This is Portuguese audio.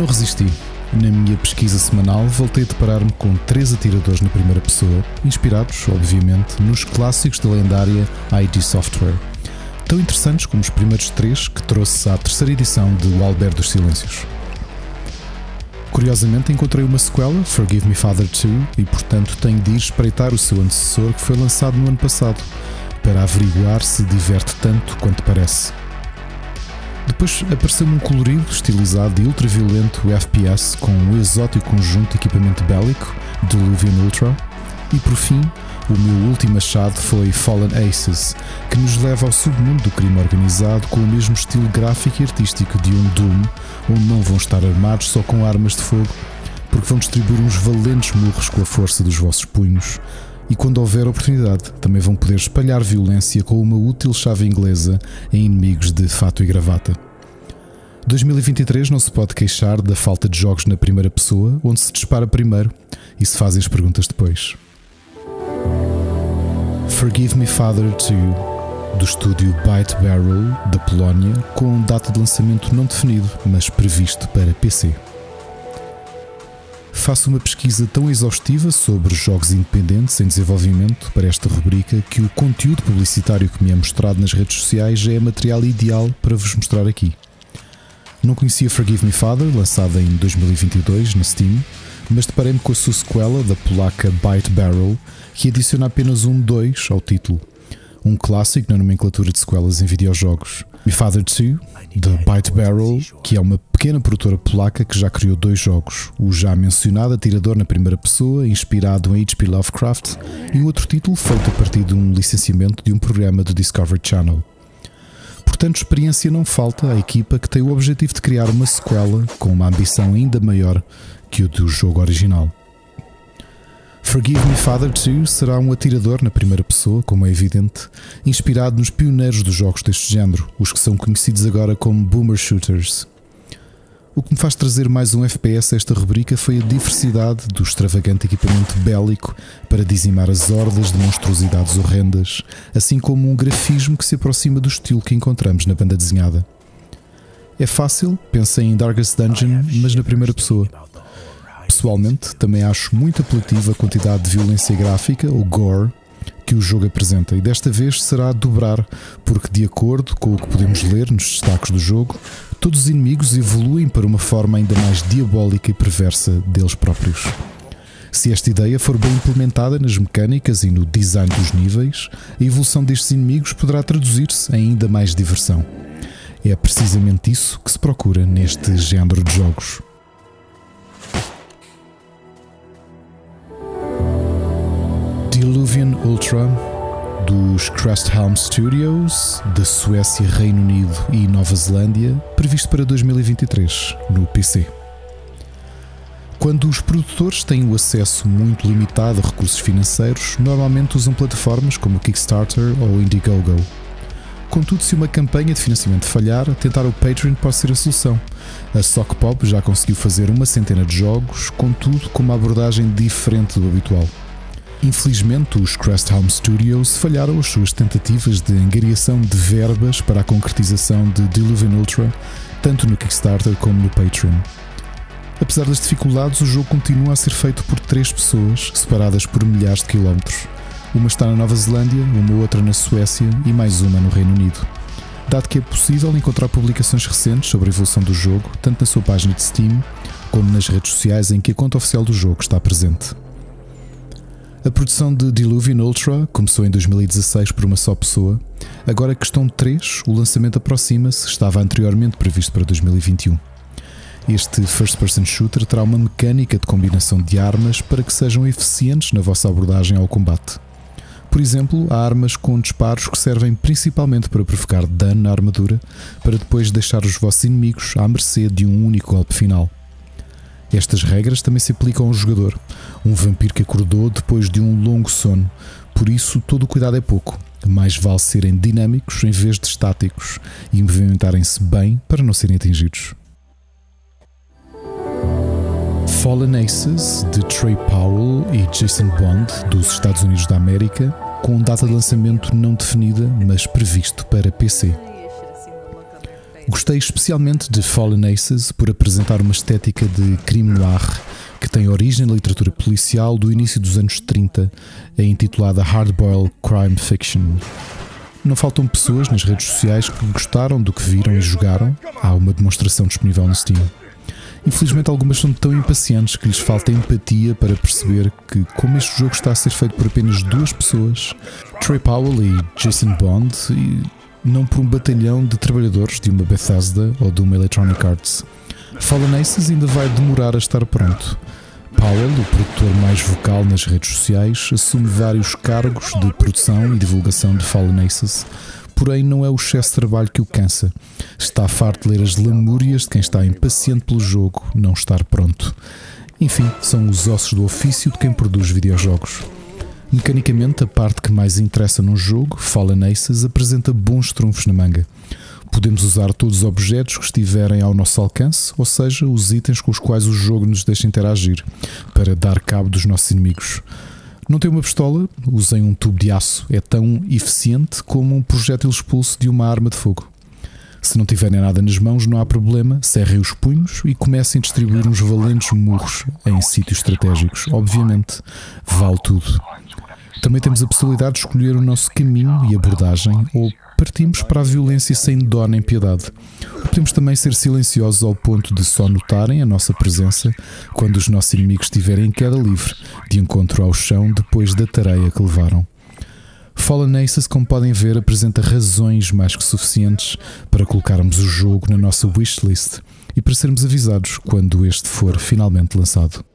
Não resisti. Na minha pesquisa semanal voltei a deparar-me com 3 atiradores na primeira pessoa, inspirados, obviamente, nos clássicos da lendária ID Software. Tão interessantes como os primeiros 3 que trouxe à terceira edição de O Albergue dos Silêncios. Curiosamente encontrei uma sequela, Forgive Me Father 2, e portanto tenho de ir espreitar o seu antecessor que foi lançado no ano passado, para averiguar se diverte tanto quanto parece. Depois apareceu-me um colorido, estilizado e ultraviolento FPS com um exótico conjunto de equipamento bélico, Diluvian Ultra, e por fim, o meu último achado foi Fallen Aces, que nos leva ao submundo do crime organizado com o mesmo estilo gráfico e artístico de um Doom, onde não vão estar armados só com armas de fogo, porque vão distribuir uns valentes murros com a força dos vossos punhos, e quando houver oportunidade, também vão poder espalhar violência com uma útil chave inglesa em inimigos de fato e gravata. 2023 não se pode queixar da falta de jogos na primeira pessoa, onde se dispara primeiro e se fazem as perguntas depois. Forgive Me Father 2, do estúdio Byte Barrel, da Polónia, com data de lançamento não definido, mas previsto para PC. Faço uma pesquisa tão exaustiva sobre jogos independentes em desenvolvimento para esta rubrica que o conteúdo publicitário que me é mostrado nas redes sociais é material ideal para vos mostrar aqui. Não conhecia Forgive Me Father, lançada em 2022 na Steam, mas deparei-me com a sua sequela da polaca Byte Barrel, que adiciona apenas um 2 ao título, um clássico na nomenclatura de sequelas em videojogos. Me Father 2, da Byte Barrel, que é uma pequena produtora polaca que já criou 2 jogos, o já mencionado atirador na primeira pessoa, inspirado em H.P. Lovecraft, e outro título feito a partir de um licenciamento de um programa do Discovery Channel. Portanto, experiência não falta à equipa que tem o objetivo de criar uma sequela com uma ambição ainda maior que o do jogo original. Forgive Me Father 2 será um atirador na primeira pessoa, como é evidente, inspirado nos pioneiros dos jogos deste género, os que são conhecidos agora como Boomer Shooters. O que me faz trazer mais um FPS a esta rubrica foi a diversidade do extravagante equipamento bélico para dizimar as hordas de monstruosidades horrendas, assim como um grafismo que se aproxima do estilo que encontramos na banda desenhada. É fácil, pensem em Darkest Dungeon, mas na primeira pessoa. Pessoalmente, também acho muito apelativa a quantidade de violência gráfica, ou gore, que o jogo apresenta, e desta vez será a dobrar, porque de acordo com o que podemos ler nos destaques do jogo, todos os inimigos evoluem para uma forma ainda mais diabólica e perversa deles próprios. Se esta ideia for bem implementada nas mecânicas e no design dos níveis, a evolução destes inimigos poderá traduzir-se em ainda mais diversão. É precisamente isso que se procura neste género de jogos. Diluvian Ultra, dos Crestholm Studios, da Suécia, Reino Unido e Nova Zelândia, previsto para 2023, no PC. Quando os produtores têm o acesso muito limitado a recursos financeiros, normalmente usam plataformas como o Kickstarter ou o Indiegogo. Contudo, se uma campanha de financiamento falhar, tentar o Patreon pode ser a solução. A Sockpop já conseguiu fazer uma centena de jogos, contudo com uma abordagem diferente do habitual. Infelizmente, os Crestholm Studios falharam as suas tentativas de angariação de verbas para a concretização de Diluvian Ultra, tanto no Kickstarter como no Patreon. Apesar das dificuldades, o jogo continua a ser feito por 3 pessoas, separadas por milhares de quilómetros. Uma está na Nova Zelândia, uma outra na Suécia e mais uma no Reino Unido. Dado que é possível encontrar publicações recentes sobre a evolução do jogo, tanto na sua página de Steam, como nas redes sociais em que a conta oficial do jogo está presente. A produção de Diluvian Ultra começou em 2016 por uma só pessoa. Agora que estão 3, o lançamento aproxima-se, estava anteriormente previsto para 2021. Este first-person shooter terá uma mecânica de combinação de armas para que sejam eficientes na vossa abordagem ao combate. Por exemplo, há armas com disparos que servem principalmente para provocar dano na armadura, para depois deixar os vossos inimigos à mercê de um único golpe final. Estas regras também se aplicam ao jogador, um vampiro que acordou depois de um longo sono, por isso todo o cuidado é pouco, mais vale serem dinâmicos em vez de estáticos e movimentarem-se bem para não serem atingidos. Fallen Aces, de Trey Powell e Jason Bond, dos Estados Unidos da América, com data de lançamento não definida, mas previsto para PC. Gostei especialmente de Fallen Aces por apresentar uma estética de crime noir que tem origem na literatura policial do início dos anos 30, intitulada Hardboiled Crime Fiction. Não faltam pessoas nas redes sociais que gostaram do que viram e jogaram. Há uma demonstração disponível no Steam. Infelizmente algumas são tão impacientes que lhes falta empatia para perceber que, como este jogo está a ser feito por apenas duas pessoas, Trey Powell e Jason Bond, e não por um batalhão de trabalhadores de uma Bethesda ou de uma Electronic Arts, Fallen Aces ainda vai demorar a estar pronto. Powell, o produtor mais vocal nas redes sociais, assume vários cargos de produção e divulgação de Fallen Aces, porém não é o excesso de trabalho que o cansa. Está farto de ler as lamúrias de quem está impaciente pelo jogo não estar pronto. Enfim, são os ossos do ofício de quem produz videojogos. Mecanicamente, a parte que mais interessa num jogo, Fallen Aces, apresenta bons trunfos na manga. Podemos usar todos os objetos que estiverem ao nosso alcance, ou seja, os itens com os quais o jogo nos deixa interagir, para dar cabo dos nossos inimigos. Não tem uma pistola? Usem um tubo de aço. É tão eficiente como um projétil expulso de uma arma de fogo. Se não tiverem nada nas mãos, não há problema. Cerrem os punhos e comecem a distribuir uns valentes murros em sítios estratégicos. Obviamente, vale tudo. Também temos a possibilidade de escolher o nosso caminho e abordagem, ou partimos para a violência sem dó nem piedade. Podemos também ser silenciosos ao ponto de só notarem a nossa presença quando os nossos inimigos estiverem em queda livre, de encontro ao chão depois da tareia que levaram. Fallen Aces, como podem ver, apresenta razões mais que suficientes para colocarmos o jogo na nossa wishlist e para sermos avisados quando este for finalmente lançado.